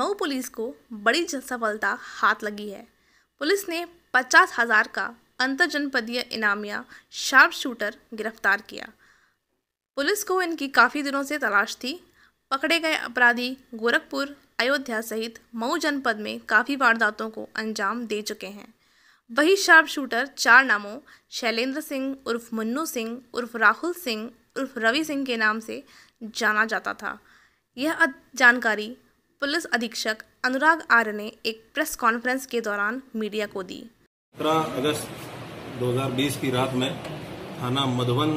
Mau police को बड़ी सफलता हाथ लगी है। पुलिस ने 50,000 का अंतरजनपदीय इनामिया शार्प शूटर गिरफ्तार किया। पुलिस को इनकी काफ़ी दिनों से तलाश थी। पकड़े गए अपराधी गोरखपुर, अयोध्या सहित मऊ जनपद में काफ़ी वारदातों को अंजाम दे चुके हैं। वही शार्प शूटर 4 नामों शैलेंद्र सिंह उर्फ मुन्नू सिंह उर्फ राहुल सिंह उर्फ रवि सिंह के नाम से जाना जाता था। यह जानकारी पुलिस अधीक्षक अनुराग आर्य ने एक प्रेस कॉन्फ्रेंस के दौरान मीडिया को दी। 17 अगस्त 2020 की रात में थाना मधुबन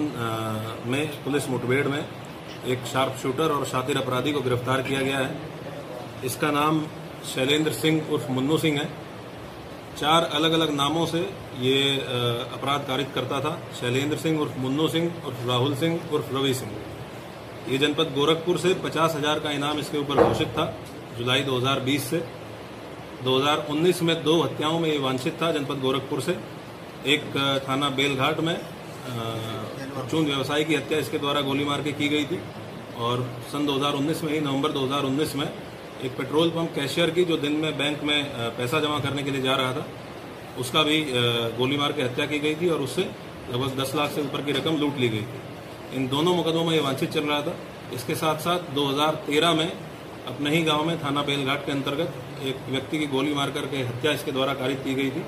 में पुलिस मुठभेड़ में एक शार्प शूटर और शातिर अपराधी को गिरफ्तार किया गया है। इसका नाम शैलेंद्र सिंह उर्फ मुन्नू सिंह है। 4 अलग अलग नामों से ये अपराध कारित करता था। शैलेंद्र सिंह उर्फ मुन्नू सिंह उर्फ राहुल सिंह उर्फ रवि सिंह। ये जनपद गोरखपुर से 50,000 का इनाम इसके ऊपर घोषित था जुलाई 2020 से। 2019 में 2 हत्याओं में ये वांछित था जनपद गोरखपुर से। एक थाना बेलघाट में परचून व्यवसायी की हत्या इसके द्वारा गोली मार के की गई थी। और सन 2019 में ही नवंबर 2019 में एक पेट्रोल पंप कैशियर की, जो दिन में बैंक में पैसा जमा करने के लिए जा रहा था, उसका भी गोली मार के हत्या की गई थी और उससे लगभग 10 लाख से ऊपर की रकम लूट ली गई थी। इन दोनों मुकदमों में ये वांछित चल रहा था। इसके साथ साथ 2013 में अपने ही गाँव में थाना बेलघाट के अंतर्गत एक व्यक्ति की गोली मार करके हत्या इसके द्वारा कारित की गई थी।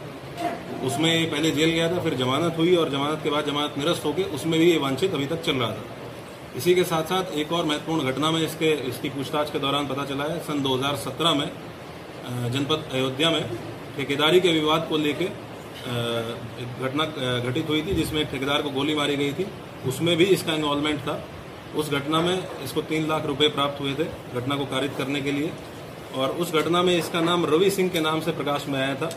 उसमें पहले जेल गया था, फिर जमानत हुई और जमानत के बाद जमानत निरस्त होकर उसमें भी ये वांछित अभी तक चल रहा था। इसी के साथ साथ एक और महत्वपूर्ण घटना में इसकी पूछताछ के दौरान पता चला है। सन 2017 में जनपद अयोध्या में ठेकेदारी के विवाद को लेकर एक घटना घटित हुई थी जिसमें एक ठेकेदार को गोली मारी गई थी। उसमें भी इसका इन्वॉल्वमेंट था। उस घटना में इसको 3 लाख रुपये प्राप्त हुए थे घटना को कारित करने के लिए। और उस घटना में इसका नाम रवि सिंह के नाम से प्रकाश में आया था,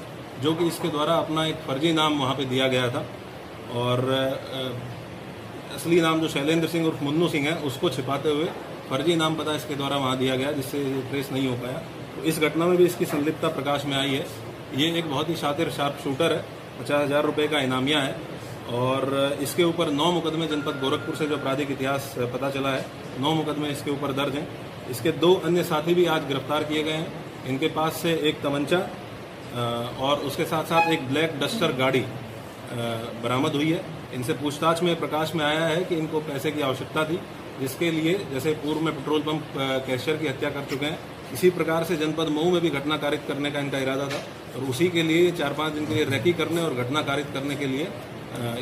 जो कि इसके द्वारा अपना एक फर्जी नाम वहाँ पे दिया गया था और असली नाम जो शैलेंद्र सिंह उर्फ मुन्नू सिंह है उसको छिपाते हुए फर्जी नाम पता इसके द्वारा वहाँ दिया गया, जिससे ट्रेस नहीं हो पाया। तो इस घटना में भी इसकी संलिप्तता प्रकाश में आई है। ये एक बहुत ही शातिर शार्प शूटर है। 50,000 रुपये का इनामिया है और इसके ऊपर 9 मुकदमे जनपद गोरखपुर से जो आपराधिक इतिहास पता चला है 9 मुकदमे इसके ऊपर दर्ज हैं। इसके 2 अन्य साथी भी आज गिरफ्तार किए गए हैं। इनके पास से एक तमंचा और उसके साथ साथ एक ब्लैक डस्टर गाड़ी बरामद हुई है। इनसे पूछताछ में प्रकाश में आया है कि इनको पैसे की आवश्यकता थी, जिसके लिए जैसे पूर्व में पेट्रोल पंप कैशियर की हत्या कर चुके हैं, इसी प्रकार से जनपद मऊ में भी घटना कारित करने का इनका इरादा था और उसी के लिए 4-5 दिन के लिए रेकी करने और घटना कारित करने के लिए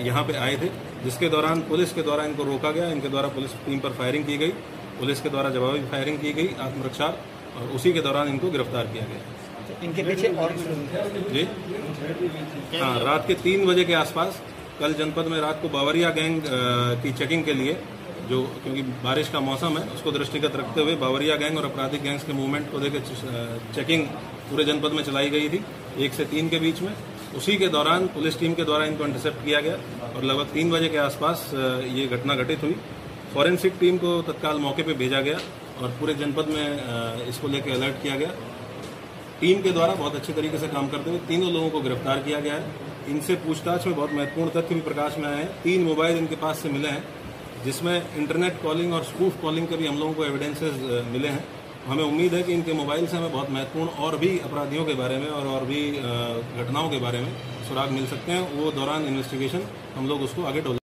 यहाँ पे आए थे, जिसके दौरान पुलिस के द्वारा इनको रोका गया। इनके द्वारा पुलिस टीम पर फायरिंग की गई, पुलिस के द्वारा जवाबी फायरिंग की गई आत्मरक्षा, और उसी के दौरान इनको गिरफ्तार किया गया। इनके पीछे और जी हाँ, रात के 3 बजे के आसपास कल जनपद में रात को बावरिया गैंग की चेकिंग के लिए, जो क्योंकि बारिश का मौसम है उसको दृष्टिगत रखते हुए बावरिया गैंग और आपराधिक गैंग्स के मूवमेंट को लेकर चेकिंग पूरे जनपद में चलाई गई थी 1 से 3 के बीच में। उसी के दौरान पुलिस टीम के द्वारा इनको इंटरसेप्ट किया गया और लगभग 3 बजे के आसपास ये घटना घटित हुई। फॉरेंसिक टीम को तत्काल मौके पर भेजा गया और पूरे जनपद में इसको लेकर अलर्ट किया गया। टीम के द्वारा बहुत अच्छे तरीके से काम करते हुए तीनों लोगों को गिरफ्तार किया गया है। इनसे पूछताछ में बहुत महत्वपूर्ण तथ्य भी प्रकाश में आए हैं। 3 मोबाइल इनके पास से मिले हैं, जिसमें इंटरनेट कॉलिंग और स्पूफ कॉलिंग के भी हम लोगों को एविडेंसेस मिले हैं। हमें उम्मीद है कि इनके मोबाइल से हमें बहुत महत्वपूर्ण और भी अपराधियों के बारे में और भी घटनाओं के बारे में सुराग मिल सकते हैं। वो दौरान इन्वेस्टिगेशन हम लोग उसको आगे